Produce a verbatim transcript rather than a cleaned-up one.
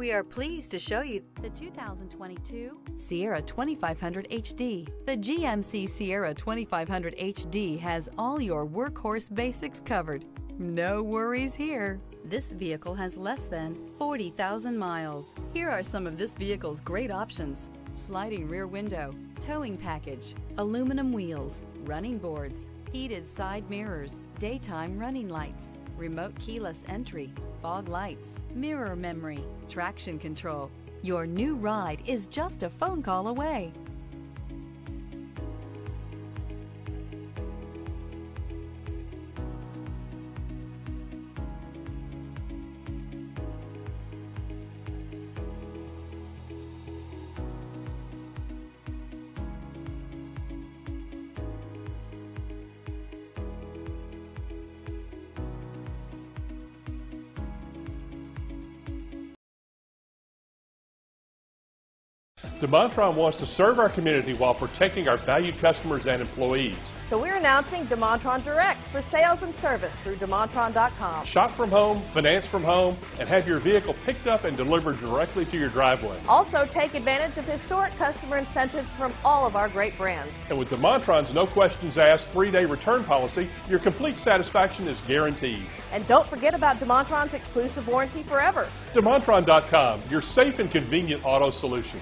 We are pleased to show you the two thousand twenty-two Sierra twenty-five hundred H D. The G M C Sierra twenty-five hundred H D has all your workhorse basics covered. No worries here. This vehicle has less than forty thousand miles. Here are some of this vehicle's great options: sliding rear window, towing package, aluminum wheels, running boards, heated side mirrors, daytime running lights, remote keyless entry, fog lights, mirror memory, traction control. Your new ride is just a phone call away. DeMontrond wants to serve our community while protecting our valued customers and employees. So we're announcing DeMontrond Direct for sales and service through DeMontrond dot com. Shop from home, finance from home, and have your vehicle picked up and delivered directly to your driveway. Also, take advantage of historic customer incentives from all of our great brands. And with DeMontrond's no questions asked three-day return policy, your complete satisfaction is guaranteed. And don't forget about DeMontrond's exclusive warranty forever. DeMontrond dot com, your safe and convenient auto solution.